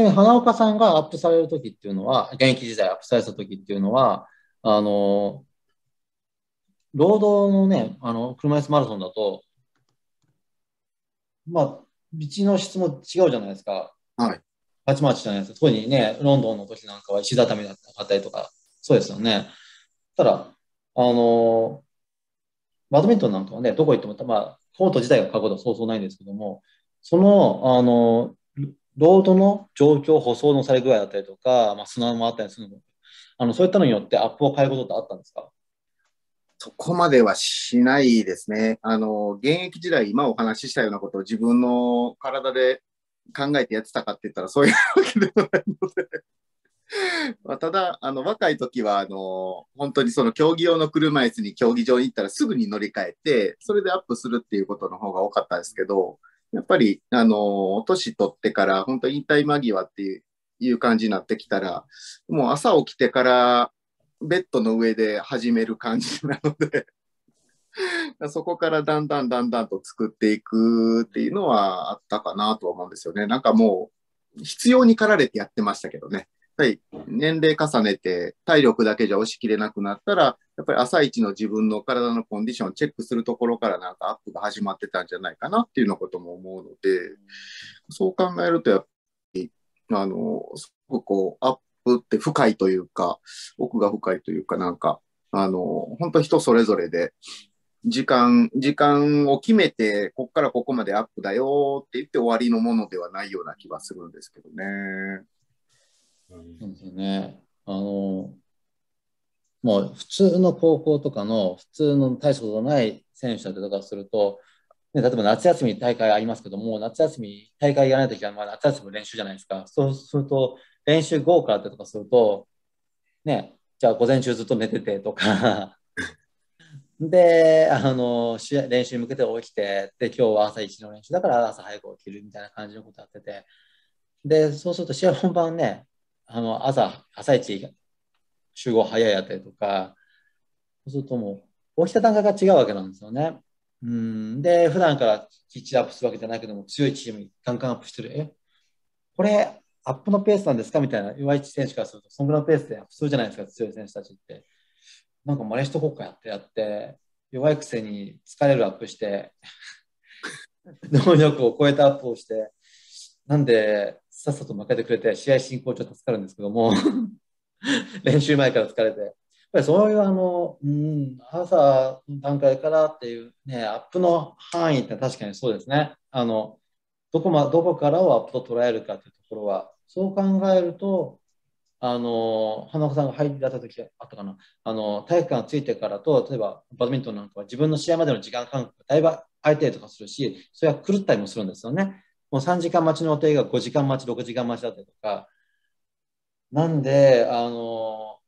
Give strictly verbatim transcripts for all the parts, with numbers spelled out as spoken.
ちなみに花岡さんがアップされるときっていうのは、現役時代アップされたときっていうのは、あの、労働のね、あの、車椅子マラソンだと、まあ、道の質も違うじゃないですか。はい。まちまちじゃないですか。特にね、ロンドンの時なんかは石畳だったりとか、そうですよね。ただ、あの、バドミントンなんかはね、どこ行っても、まあ、コート自体が書くことはそうそうないんですけども、その、あの、ロードの状況、舗装のされ具合だったりとか、まあ、砂もあったりするのも、あの、そういったのによってアップを変えることってあったんですか？そこまではしないですね。あの、現役時代、今お話ししたようなことを自分の体で考えてやってたかって言ったら、そういうわけでもないので。まあ、ただあの若い時はあの本当にその競技用の車椅子に競技場に行ったらすぐに乗り換えてそれでアップするっていうことの方が多かったんですけど、やっぱりあの年取ってから本当に引退間際っていう、いう感じになってきたらもう朝起きてからベッドの上で始める感じなのでそこからだんだんだんだんと作っていくっていうのはあったかなとは思うんですよね。なんかもう必要に駆られてやってましたけどね。やっぱり年齢重ねて体力だけじゃ押し切れなくなったらやっぱり朝一の自分の体のコンディションをチェックするところからなんかアップが始まってたんじゃないかなっていうようなことも思うので、そう考えるとやっぱりあのすごくこうアップって深いというか奥が深いというか、なんかあの本当人それぞれで時間時間を決めてここからここまでアップだよって言って終わりのものではないような気はするんですけどね。そうですね、あのもう普通の高校とかの普通の大したことない選手だとかすると、ね、例えば夏休み大会ありますけども、夏休み大会やらないときはまあ夏休みの練習じゃないですか。そうすると練習後からとかすると、ね、じゃあ午前中ずっと寝ててとかであの練習に向けて起きて、で今日は朝いちの練習だから朝早く起きるみたいな感じのことやってて、でそうすると試合本番ね、あの朝、朝一集合早いやったりとか、そうするともう起きた段階が違うわけなんですよね。うんで、普段からきっちりアップするわけじゃないけども、強いチームにガンガンアップしてる、えこれ、アップのペースなんですかみたいな、弱い選手からすると、そんぐらいのペースでアップするじゃないですか、強い選手たちって。なんか、マレーシア国家やってやって、弱いくせに疲れるアップして、能力を超えたアップをして、なんで、さっさと負けてくれて、試合進行中は助かるんですけども、練習前から疲れて、やっぱりそういうあの、うん、朝の段階からっていう、ね、アップの範囲って確かにそうですね、あのどこま、どこからをアップと捉えるかというところは、そう考えると、あの花岡さんが入りだった時あったかな、あの体育館ついてからと、例えばバドミントンなんかは、自分の試合までの時間間隔がだいぶ空いたりとかするし、それは狂ったりもするんですよね。もうさんじかん待ちの予定がごじかん待ち、ろくじかん待ちだったりとか。なんで、あの、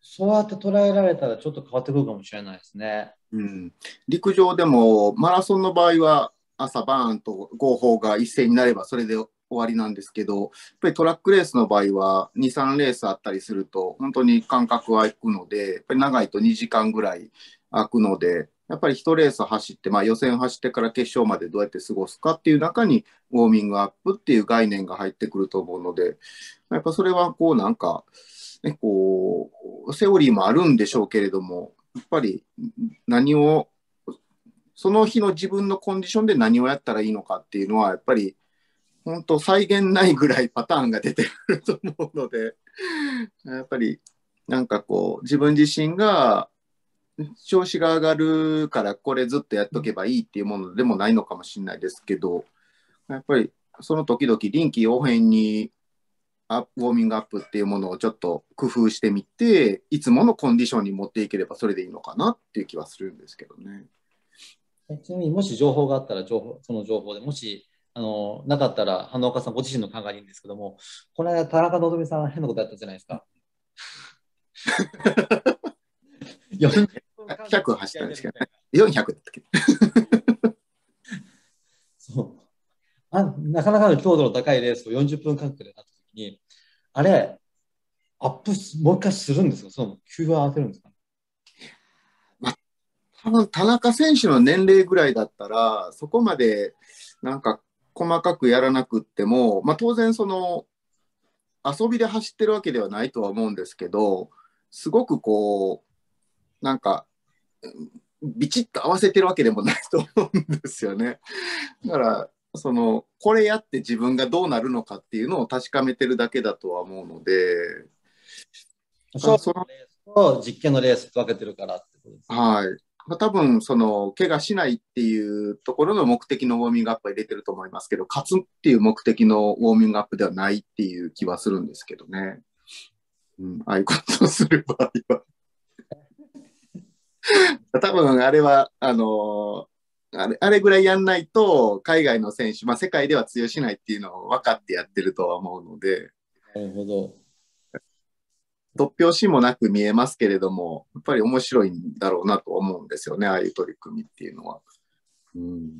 そうやって捉えられたらちょっと変わってくるかもしれないですね。うん、陸上でもマラソンの場合は朝バーンと号砲が一斉になればそれで終わりなんですけど、やっぱりトラックレースの場合はに、さんレースあったりすると本当に間隔は空くので、やっぱり長いとにじかんぐらい空くので、やっぱりいちレース走って、まあ、予選走ってから決勝までどうやって過ごすかっていう中にウォーミングアップっていう概念が入ってくると思うので、やっぱそれはこうなんか、ね、こうセオリーもあるんでしょうけれども、やっぱり何をその日の自分のコンディションで何をやったらいいのかっていうのはやっぱり本当再現ないぐらいパターンが出てくると思うので、やっぱりなんかこう自分自身が調子が上がるからこれずっとやっとけばいいっていうものでもないのかもしれないですけど、やっぱりその時々臨機応変にアップウォーミングアップっていうものをちょっと工夫してみて、いつものコンディションに持っていければそれでいいのかなっていう気はするんですけどね。ちなみにもし情報があったら情報その情報で、もしあのなかったら花岡さんご自身の考えでいいんですけども、この間田中希実さん変なことやったじゃないですか。ひゃく走ったんですけどね。よんひゃくだったけど。そうあ。なかなかの強度の高いレースをよんじゅっぷん間隔でやったときに、あれ、アップもう一回するんですか？その急が当てるんですか？まあ、多分田中選手の年齢ぐらいだったら、そこまでなんか細かくやらなくっても、まあ、当然その遊びで走ってるわけではないとは思うんですけど、すごくこうなんかビチッと合わせてるわけでもないと思うんですよね。だからそのこれやって自分がどうなるのかっていうのを確かめてるだけだとは思うので、そう、そのレースと実験のレース分けてるからってことですね。はい、まあ、多分その怪我しないっていうところの目的のウォーミングアップは入れてると思いますけど、勝つっていう目的のウォーミングアップではないっていう気はするんですけどね。うん、ああいうことをする場合は多分あれはあのー、あれ、あれぐらいやんないと海外の選手、まあ、世界では通用しないっていうのを分かってやってるとは思うので。なるほど。突拍子もなく見えますけれども、やっぱり面白いんだろうなと思うんですよね、ああいう取り組みっていうのは。うん。